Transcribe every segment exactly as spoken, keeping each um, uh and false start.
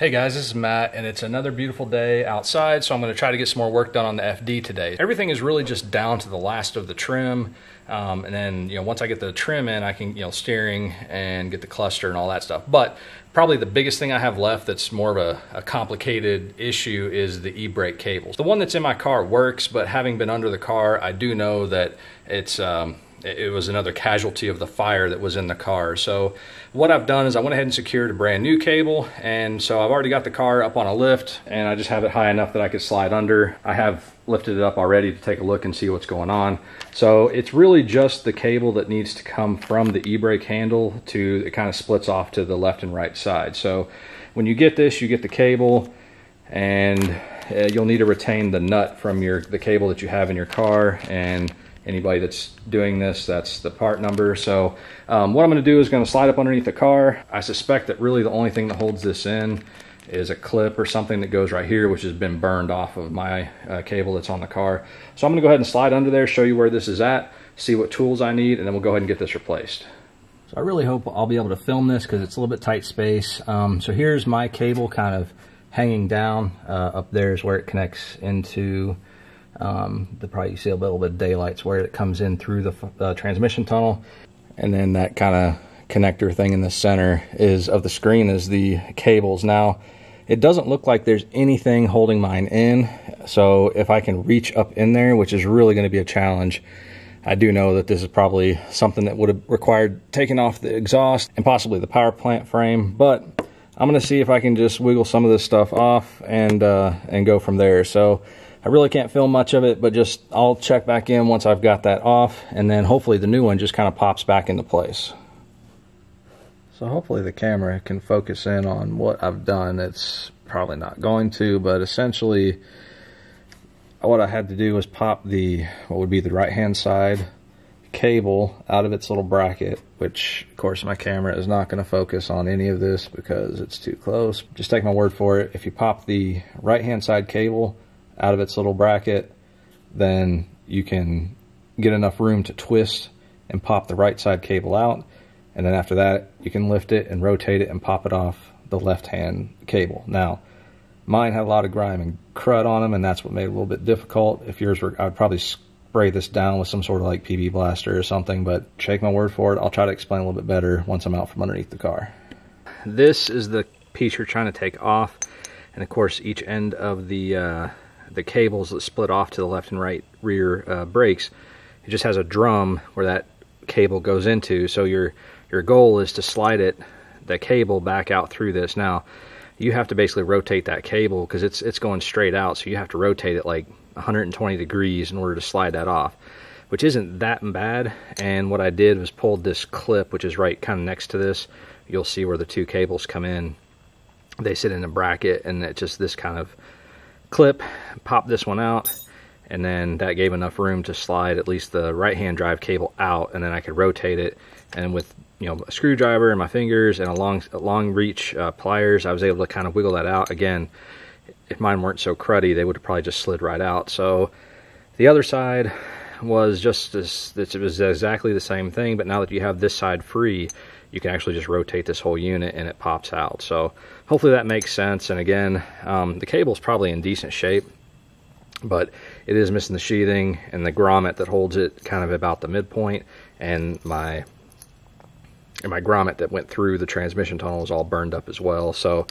Hey guys, this is Matt, and it's another beautiful day outside, so I'm gonna try to get some more work done on the F D today. Everything is really just down to the last of the trim, um, and then you know once I get the trim in, I can you know steering and get the cluster and all that stuff. But probably the biggest thing I have left that's more of a, a complicated issue is the e-brake cables. The one that's in my car works, but having been under the car, I do know that it's, um, it was another casualty of the fire that was in the car. So what I've done is I went ahead and secured a brand new cable. And so I've already got the car up on a lift, and I just have it high enough that I could slide under. I have lifted it up already to take a look and see what's going on. So it's really just the cable that needs to come from the e-brake handle to, it kind of splits off to the left and right side. So when you get this, you get the cable, and you'll need to retain the nut from your the cable that you have in your car. And anybody that's doing this, that's the part number. So um, what I'm gonna do is gonna slide up underneath the car. I suspect that really the only thing that holds this in is a clip or something that goes right here, which has been burned off of my uh, cable that's on the car. So I'm gonna go ahead and slide under there, show you where this is at, see what tools I need, and then we'll go ahead and get this replaced. So I really hope I'll be able to film this because it's a little bit tight space. Um, so here's my cable kind of hanging down. Uh, up there is where it connects into Um, the probably you see a little bit of daylight's where it comes in through the uh, transmission tunnel, and then that kind of connector thing in the center is of the screen is the cables. Now, it doesn't look like there's anything holding mine in, so if I can reach up in there, which is really going to be a challenge, I do know that this is probably something that would have required taking off the exhaust and possibly the power plant frame, but I'm going to see if I can just wiggle some of this stuff off and uh, and go from there. So I really can't film much of it, but just I'll check back in once I've got that off, and then hopefully the new one just kind of pops back into place. So hopefully the camera can focus in on what I've done. It's probably not going to, but essentially what I had to do was pop the, what would be the right-hand side cable out of its little bracket, which of course my camera is not going to focus on any of this because it's too close. Just take my word for it. If you pop the right-hand side cable out of its little bracket, then you can get enough room to twist and pop the right side cable out, and then after that you can lift it and rotate it and pop it off the left hand cable. Now mine had a lot of grime and crud on them, and that's what made it a little bit difficult. If yours were, I would probably spray this down with some sort of like P B blaster or something, but take my word for it, I'll try to explain a little bit better once I'm out from underneath the car. This is the piece you're trying to take off, and of course each end of the uh, the cables that split off to the left and right rear uh, brakes, it just has a drum where that cable goes into. So your your goal is to slide it, the cable, back out through this. Now you have to basically rotate that cable because it's it's going straight out, so you have to rotate it like one hundred twenty degrees in order to slide that off, which isn't that bad. And what I did was pulled this clip, which is right kind of next to this. You'll see where the two cables come in. They sit in a bracket, and it's just this kind of clip, pop this one out, and then that gave enough room to slide at least the right hand drive cable out, and then I could rotate it, and with you know a screwdriver and my fingers and a long a long reach uh, pliers, I was able to kind of wiggle that out. Again, if mine weren't so cruddy, they would have probably just slid right out. So the other side was just this, it was exactly the same thing, but now that you have this side free, you can actually just rotate this whole unit and it pops out. So hopefully that makes sense. And again, um, the cable's probably in decent shape, but it is missing the sheathing and the grommet that holds it kind of about the midpoint, and my and my grommet that went through the transmission tunnel is all burned up as well. So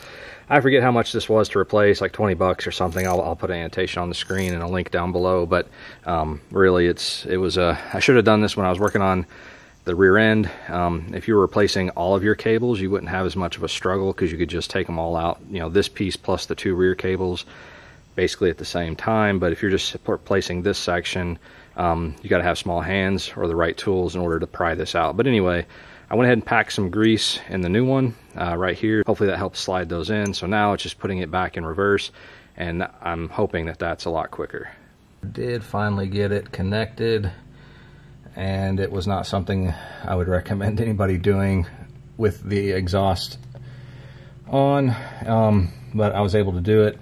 I forget how much this was to replace, like twenty bucks or something. I'll, I'll put an annotation on the screen and a link down below, but um, really it's it was a, I should have done this when I was working on the rear end. Um, if you were replacing all of your cables, you wouldn't have as much of a struggle because you could just take them all out, you know, this piece plus the two rear cables basically at the same time. But if you're just replacing this section, um, you got to have small hands or the right tools in order to pry this out. But anyway, I went ahead and packed some grease in the new one uh, right here. Hopefully that helps slide those in. So now it's just putting it back in reverse, and I'm hoping that that's a lot quicker. I did finally get it connected, and it was not something I would recommend anybody doing with the exhaust on, um, but I was able to do it,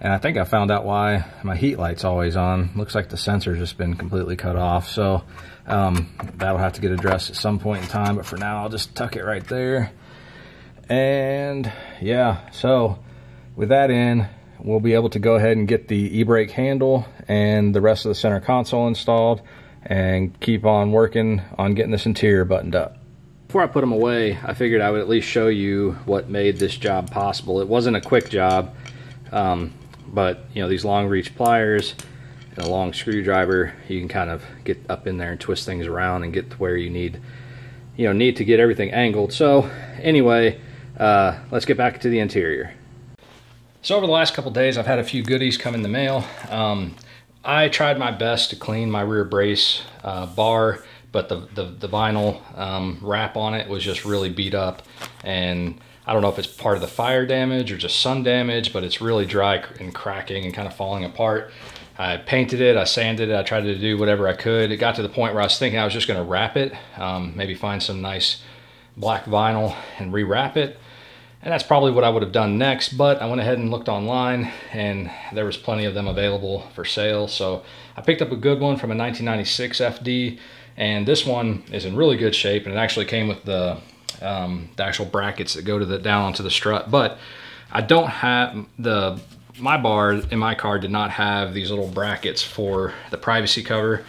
and I think I found out why my heat light's always on. Looks like the sensor's just been completely cut off, so um, that'll have to get addressed at some point in time, but for now I'll just tuck it right there. And yeah, so With that in, we'll be able to go ahead and get the e-brake handle and the rest of the center console installed and keep on working on getting this interior buttoned up. Before I put them away, I figured I would at least show you what made this job possible. It wasn't a quick job, um, but you know, these long reach pliers and a long screwdriver, you can kind of get up in there and twist things around and get to where you need, you know, need to get everything angled. So anyway, uh, let's get back to the interior. So over the last couple days, I've had a few goodies come in the mail. Um, I tried my best to clean my rear brace uh, bar, but the, the, the vinyl um, wrap on it was just really beat up. And I don't know if it's part of the fire damage or just sun damage, but it's really dry and cracking and kind of falling apart. I painted it, I sanded it, I tried to do whatever I could. It got to the point where I was thinking I was just gonna wrap it, um, maybe find some nice black vinyl and rewrap it. And that's probably what I would have done next, but I went ahead and looked online and there was plenty of them available for sale. So I picked up a good one from a nineteen ninety-six F D, and this one is in really good shape, and it actually came with the, um, the actual brackets that go to the down onto the strut. But I don't have the, my bar in my car did not have these little brackets for the privacy cover.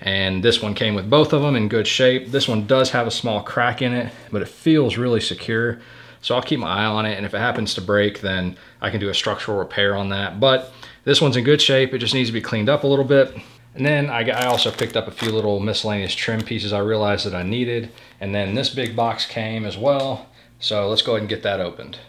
And this one came with both of them in good shape. This one does have a small crack in it, but it feels really secure. So I'll keep my eye on it, and if it happens to break, then I can do a structural repair on that. But this one's in good shape. It just needs to be cleaned up a little bit. And then I, I also picked up a few little miscellaneous trim pieces I realized that I needed. And then this big box came as well. So let's go ahead and get that opened.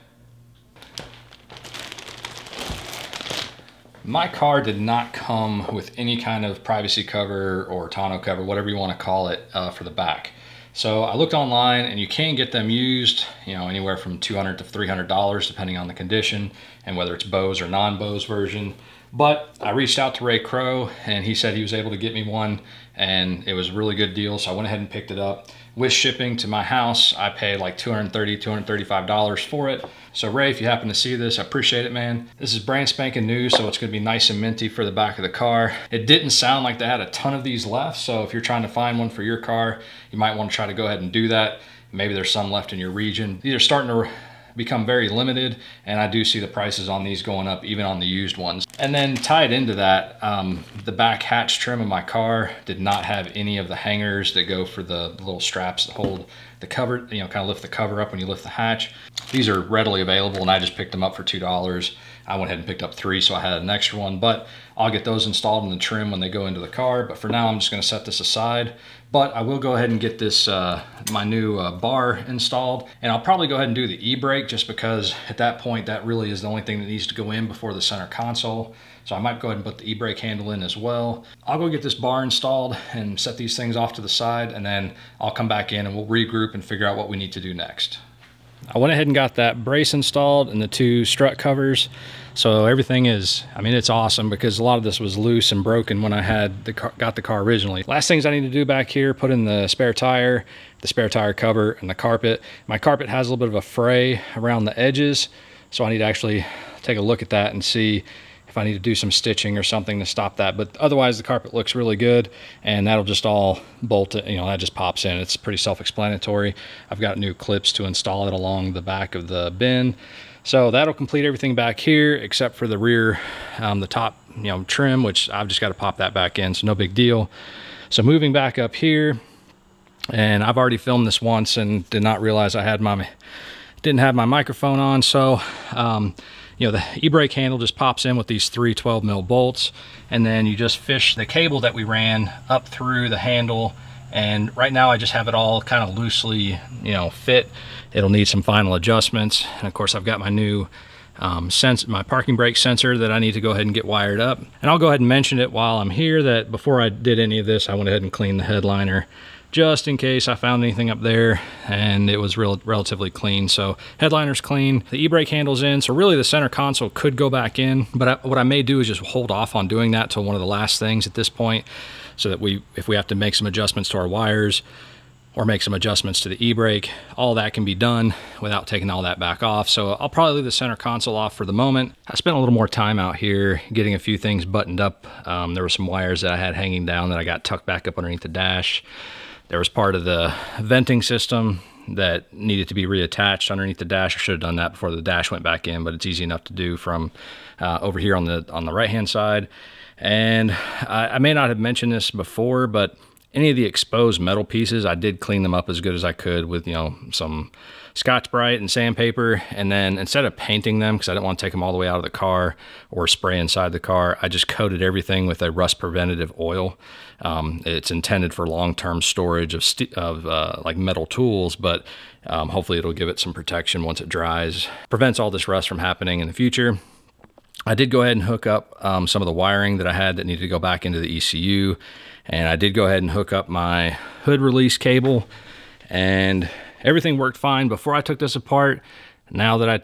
My car did not come with any kind of privacy cover or tonneau cover, whatever you want to call it, uh, for the back. So I looked online, and you can get them used, you know, anywhere from two hundred to three hundred dollars, depending on the condition and whether it's Bose or non-Bose version. But I reached out to Ray Crow, and he said he was able to get me one, and it was a really good deal. So I went ahead and picked it up. With shipping to my house, I paid like two hundred thirty, two hundred thirty-five dollars for it. So Ray, if you happen to see this, I appreciate it, man. This is brand spanking new, so it's gonna be nice and minty for the back of the car. It didn't sound like they had a ton of these left, so if you're trying to find one for your car, you might wanna try to go ahead and do that. Maybe there's some left in your region. These are starting to become very limited, and I do see the prices on these going up, even on the used ones. And then tied into that, um, the back hatch trim of my car did not have any of the hangers that go for the little straps that hold the cover, you know, kind of lift the cover up when you lift the hatch. These are readily available, and I just picked them up for two dollars. I went ahead and picked up three, so I had an extra one, but I'll get those installed in the trim when they go into the car. But for now, I'm just gonna set this aside. But I will go ahead and get this, uh, my new uh, bar installed, and I'll probably go ahead and do the e-brake, just because at that point, that really is the only thing that needs to go in before the center console. So I might go ahead and put the e-brake handle in as well. I'll go get this bar installed and set these things off to the side, and then I'll come back in and we'll regroup and figure out what we need to do next. I went ahead and got that brace installed and the two strut covers. So everything is, I mean, it's awesome, because a lot of this was loose and broken when I had the car, got the car originally. Last things I need to do back here, put in the spare tire, the spare tire cover, and the carpet. My carpet has a little bit of a fray around the edges, so I need to actually take a look at that and see if I need to do some stitching or something to stop that. But otherwise, the carpet looks really good, and that'll just all bolt it, you know, that just pops in. It's pretty self-explanatory. I've got new clips to install it along the back of the bin. So that'll complete everything back here, except for the rear, um, the top, you know, trim, which I've just got to pop that back in, so no big deal. So moving back up here, and I've already filmed this once and did not realize I had my, didn't have my microphone on, so, um, you know, the e-brake handle just pops in with these three twelve mil bolts, and then you just fish the cable that we ran up through the handle. And right now I just have it all kind of loosely, you know, fit. It'll need some final adjustments. And of course, I've got my new um, sense, my parking brake sensor that I need to go ahead and get wired up. And I'll go ahead and mention it while I'm here that before I did any of this, I went ahead and cleaned the headliner, just in case I found anything up there, and it was real, relatively clean. So headliner's clean, the e-brake handle's in, so really the center console could go back in, but I, what I may do is just hold off on doing that till one of the last things at this point, so that we, if we have to make some adjustments to our wires or make some adjustments to the e-brake, all that can be done without taking all that back off. So I'll probably leave the center console off for the moment. I spent a little more time out here getting a few things buttoned up. Um, there were some wires that I had hanging down that I got tucked back up underneath the dash. There was part of the venting system that needed to be reattached underneath the dash. I should have done that before the dash went back in, but it's easy enough to do from uh, over here on the on the right hand side. And I, I may not have mentioned this before, but any of the exposed metal pieces, I did clean them up as good as I could with, you know, some Scotch-Brite and sandpaper. And then instead of painting them, because I didn't want to take them all the way out of the car or spray inside the car, I just coated everything with a rust preventative oil. Um, it's intended for long-term storage of, st of uh, like metal tools, but um, hopefully it'll give it some protection once it dries. Prevents all this rust from happening in the future. I did go ahead and hook up um, some of the wiring that I had that needed to go back into the E C U. And I did go ahead and hook up my hood release cable, and everything worked fine before I took this apart. Now that I,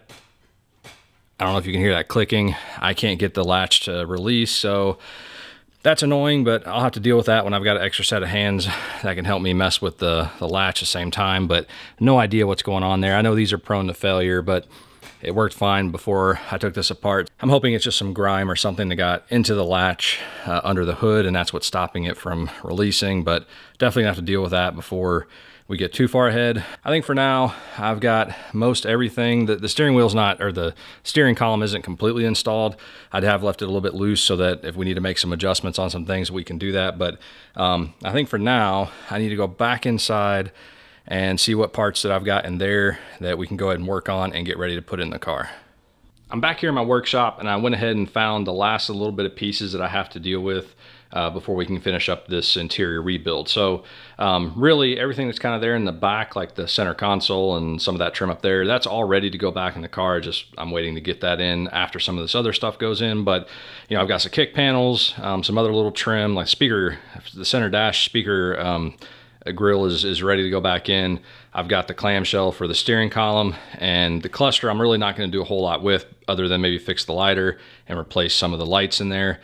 I don't know if you can hear that clicking, I can't get the latch to release. So that's annoying, but I'll have to deal with that when I've got an extra set of hands that can help me mess with the, the latch at the same time, but no idea what's going on there. I know these are prone to failure, but it worked fine before I took this apart. I'm hoping it's just some grime or something that got into the latch uh, under the hood, and that's what's stopping it from releasing, but definitely gonna have to deal with that before we get too far ahead. I think for now, I've got most everything. The, the steering wheel's not, or the steering column isn't completely installed. I'd have left it a little bit loose so that if we need to make some adjustments on some things, we can do that. But um, I think for now, I need to go back inside and see what parts that I've got in there that we can go ahead and work on and get ready to put in the car. I'm back here in my workshop, and I went ahead and found the last little bit of pieces that I have to deal with uh, before we can finish up this interior rebuild. So um, really everything that's kind of there in the back, like the center console and some of that trim up there, that's all ready to go back in the car. Just I'm waiting to get that in after some of this other stuff goes in. But you know, I've got some kick panels, um, some other little trim, like speaker, the center dash speaker, um, the grill is, is ready to go back in. I've got the clamshell for the steering column, and the cluster I'm really not going to do a whole lot with other than maybe fix the lighter and replace some of the lights in there.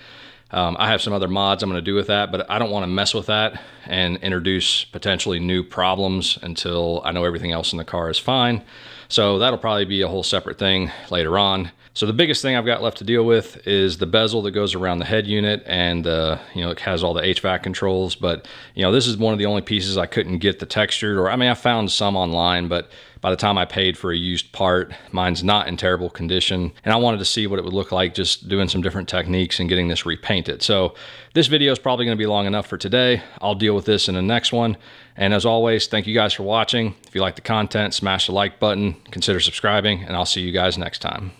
Um, I have some other mods I'm going to do with that, but I don't want to mess with that and introduce potentially new problems until I know everything else in the car is fine. So that'll probably be a whole separate thing later on. So the biggest thing I've got left to deal with is the bezel that goes around the head unit, and uh, you know, it has all the H V A C controls. But you know, this is one of the only pieces I couldn't get the textured, or I mean, I found some online, but by the time I paid for a used part, mine's not in terrible condition. And I wanted to see what it would look like just doing some different techniques and getting this repainted. So this video is probably going to be long enough for today. I'll deal with this in the next one. And as always, thank you guys for watching. If you like the content, smash the like button, consider subscribing, and I'll see you guys next time.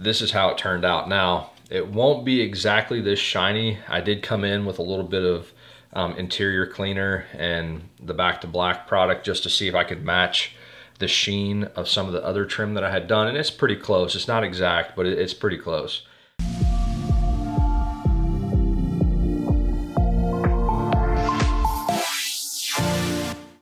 This is how it turned out. Now, it won't be exactly this shiny. I did come in with a little bit of um, interior cleaner and the back to black product just to see if I could match the sheen of some of the other trim that I had done. And it's pretty close. It's not exact, but it's pretty close.